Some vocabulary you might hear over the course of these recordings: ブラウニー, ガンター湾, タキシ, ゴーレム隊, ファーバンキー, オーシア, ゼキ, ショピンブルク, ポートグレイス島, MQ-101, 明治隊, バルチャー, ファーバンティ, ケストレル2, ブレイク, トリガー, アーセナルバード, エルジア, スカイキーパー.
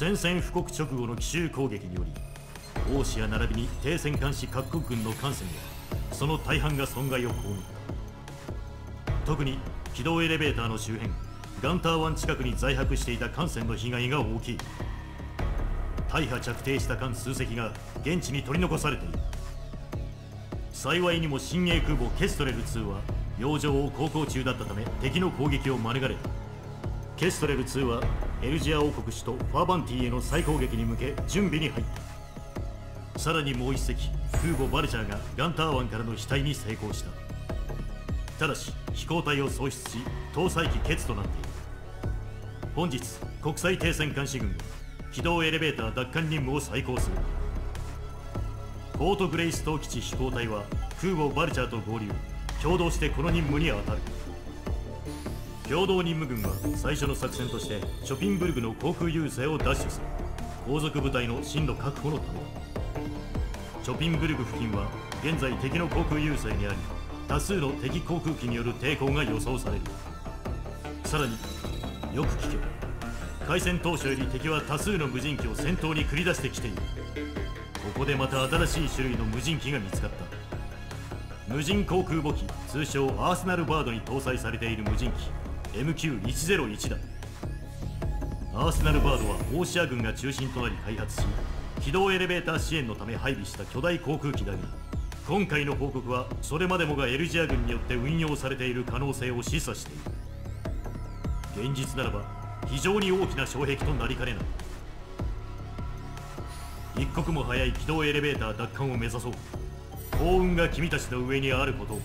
宣戦布告直後の奇襲攻撃により、欧州並びに停戦監視各国軍の艦船やその大半が損害を被った。特に軌道エレベーターの周辺、ガンター湾近くに在泊していた艦船の被害が大きい。大破着底した艦数隻が現地に取り残されている。幸いにも新鋭空母ケストレル2は洋上を航行中だったため敵の攻撃を免れた。ケストレル2はエルジア王国首都ファーバンティへの再攻撃に向け準備に入った。さらにもう一隻空母バルチャーがガンター湾からの飛来に成功した。ただし飛行体を喪失し搭載機欠となっている。本日国際停戦監視軍が軌道エレベーター奪還任務を再考する。ポートグレイス島基地飛行隊は空母バルチャーと合流、共同してこの任務に当たる。共同任務軍は最初の作戦としてショピンブルクの航空優勢を奪取する。後続部隊の進路確保のため、ショピンブルク付近は現在敵の航空優勢にあり、多数の敵航空機による抵抗が予想される。さらによく聞け、開戦当初より敵は多数の無人機を戦闘に繰り出してきている。ここでまた新しい種類の無人機が見つかった。無人航空母機、通称アーセナルバードに搭載されている無人機 MQ101 だ。アーセナルバードはオーシア軍が中心となり開発し、機動エレベーター支援のため配備した巨大航空機だが、今回の報告はそれまでもがエルジア軍によって運用されている可能性を示唆している。現実ならば非常に大きな障壁となりかねない。一刻も早い軌道エレベーター奪還を目指そう。幸運が君たちの上にあることを。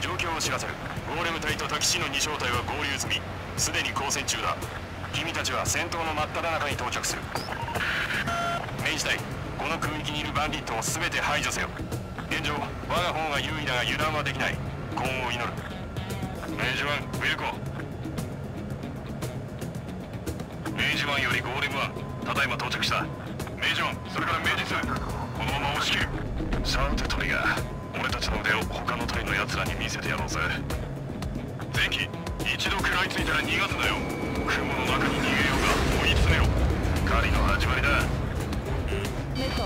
状況を知らせる。ゴーレム隊とタキシの2小隊は合流済み、すでに交戦中だ。君たちは戦闘の真っ只中に到着する。明治隊、この空域にいるバンディットを全て排除せよ。現状、我が方が優位だが油断はできない。幸運を祈る。明治1、ウィルコ。明治1よりゴーレム1、ただいま到着した。明治1、それから明治2、このまま押し切る。さてトリガー、俺たちの腕を他の隊の奴らに見せてやろうぜ。ゼキ、一度食らいついたら逃がすなよ。雲の中に逃げようが追い詰めろ。狩りの始まりだ。Let's go.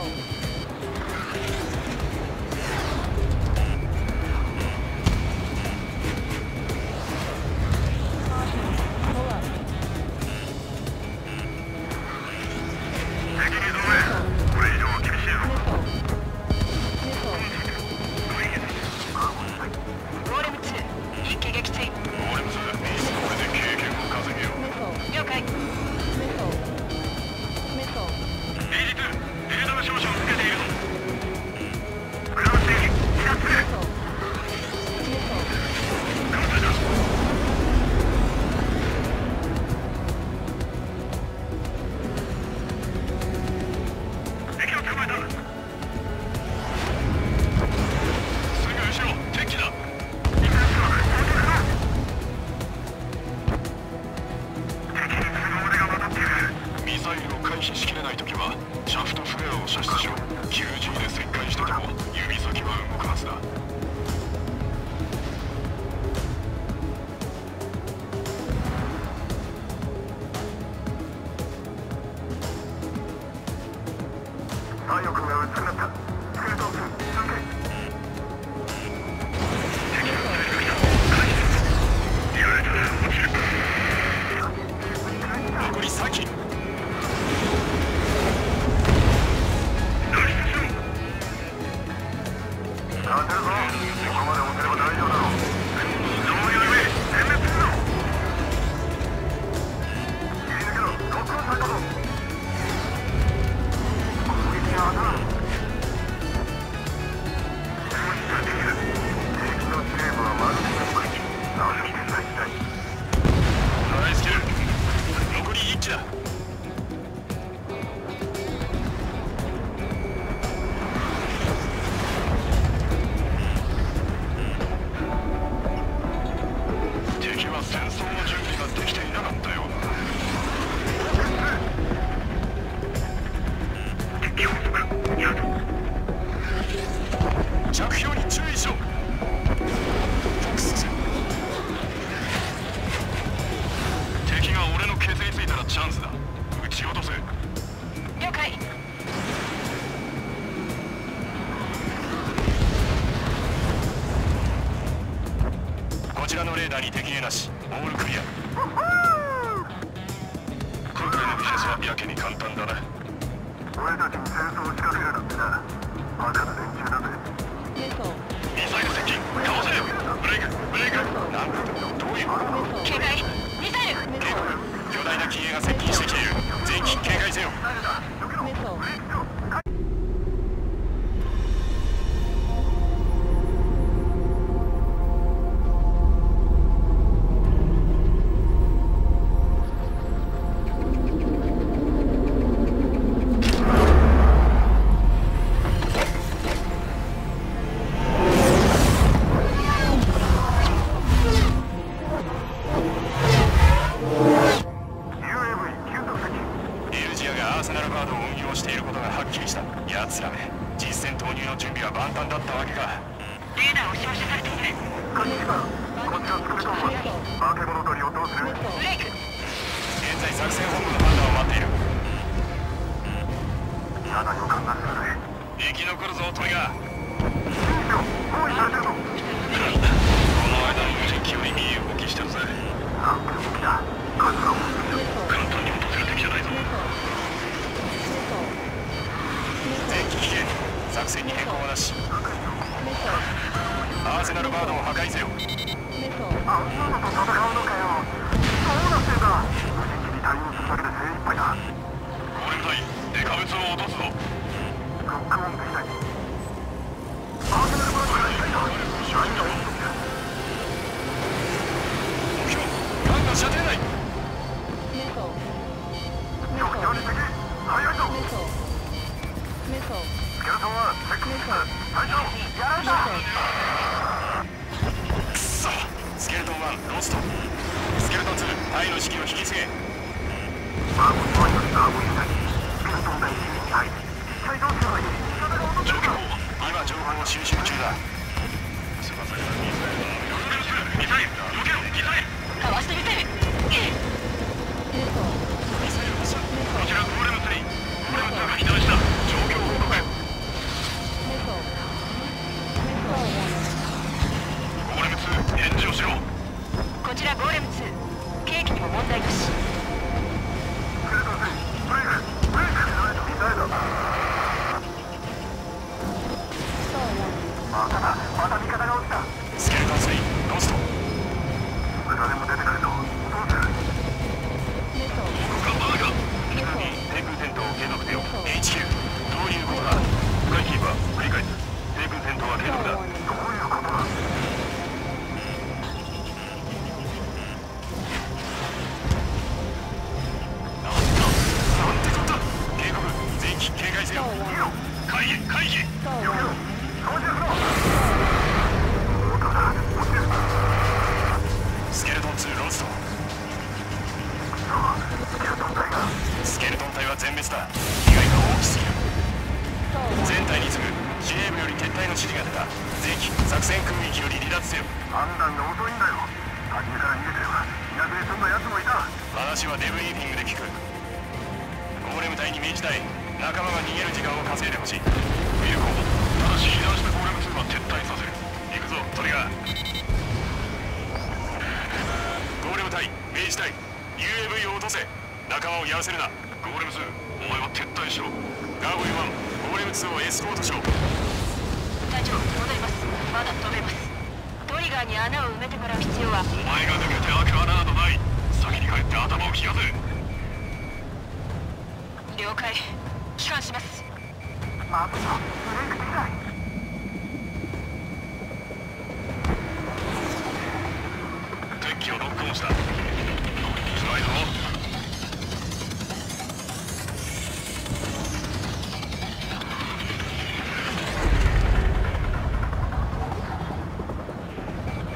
射場戻ります。まだ飛べます。トリガーに穴を埋めてもらう必要は。お前が抜けて開く穴などない。先に帰って頭を冷やせ。了解。帰還します。待てぞ、ブレイクできない。 敵をノックオンした。乗りにしないぞ。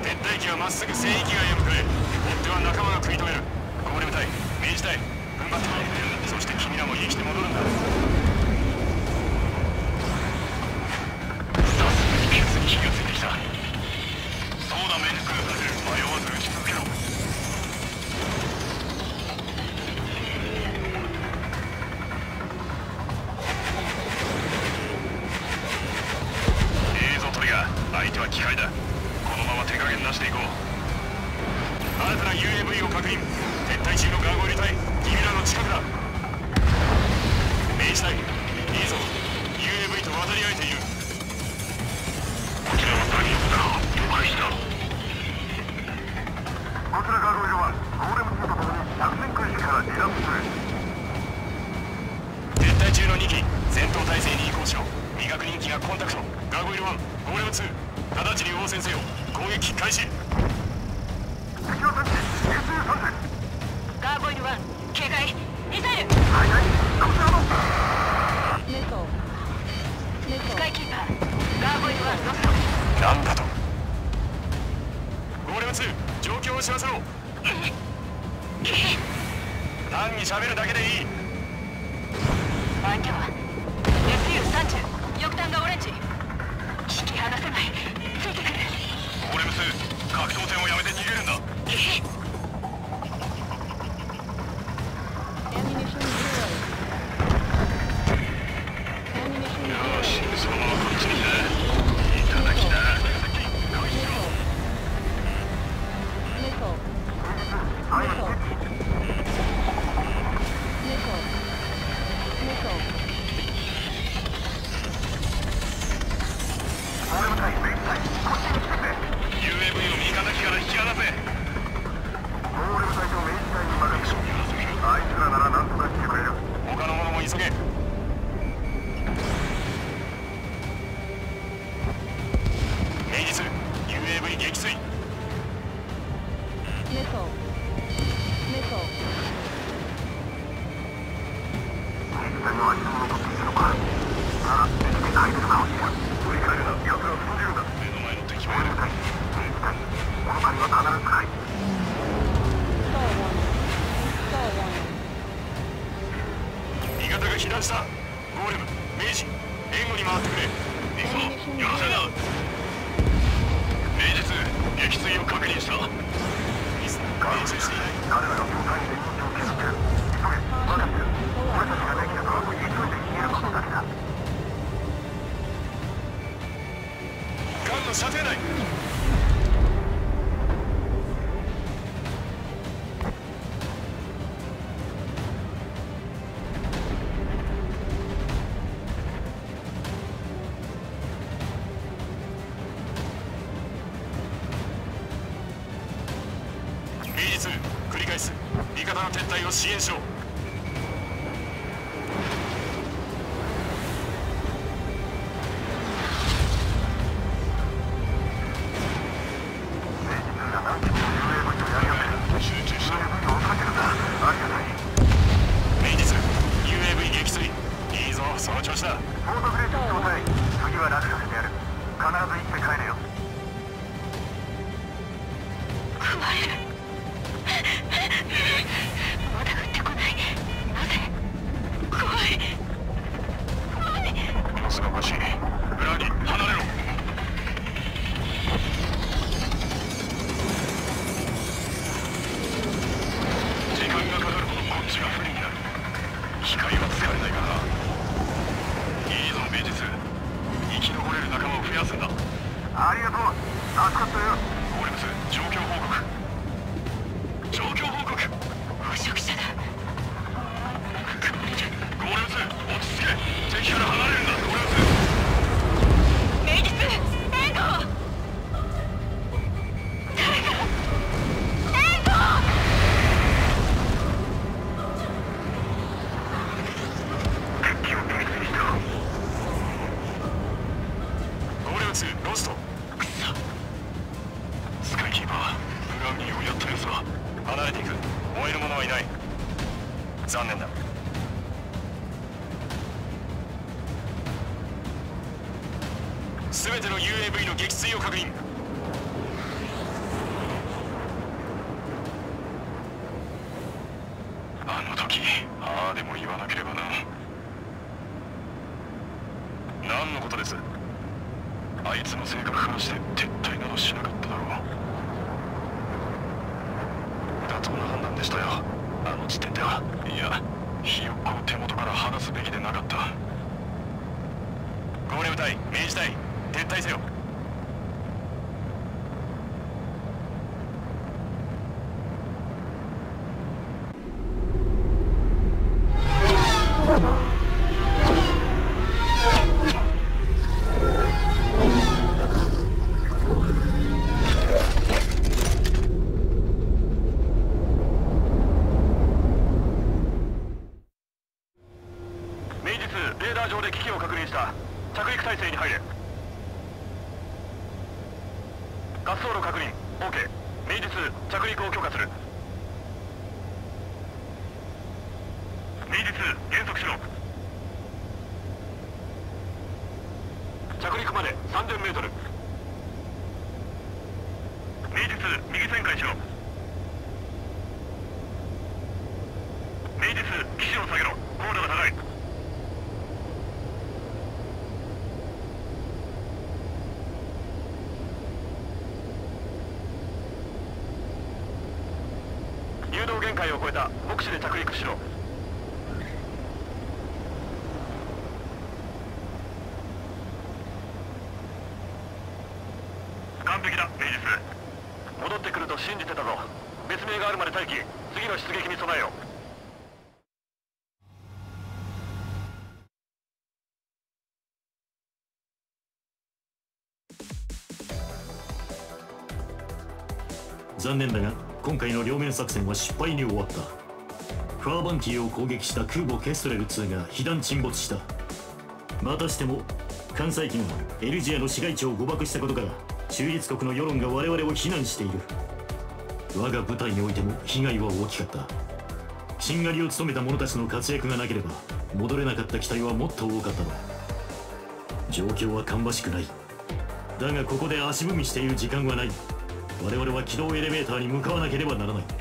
撤退機はまっすぐ戦域外へ向かえ。追っては仲間が食い止める。ゴーレム隊、明治隊、踏ん張って。そして君らも生きて戻るんだ。 支援しろ。 敵から離れるな。ゴーレムズ。メイジス。スロスト。スカイキーパー、ブラウニーをやったやつは離れていく。燃える者はいない。残念だ。全ての UAV の撃墜を確認。あの時ああでも言わなければな。何のことです？あいつの性格からして撤退などしなかっただろう。妥当な判断でしたよ、あの時点では。いや、ひよっこを手元から離すべきでなかった。号令部隊、明治隊、撤退せよ。限界を超えた。目視で着陸しろ。完璧だ、明治ス。戻ってくると信じてたぞ。別名があるまで待機。次の出撃に備えよう。残念だが今回の両面作戦は失敗に終わった。ファーバンキーを攻撃した空母ケストレル2が被弾沈没した。またしても艦載機がエルジアの市街地を誤爆したことから、中立国の世論が我々を非難している。我が部隊においても被害は大きかった。しんがりを務めた者たちの活躍がなければ戻れなかった機体はもっと多かったの。状況は芳しくない。だがここで足踏みしている時間はない。我々は軌道エレベーターに向かわなければならない。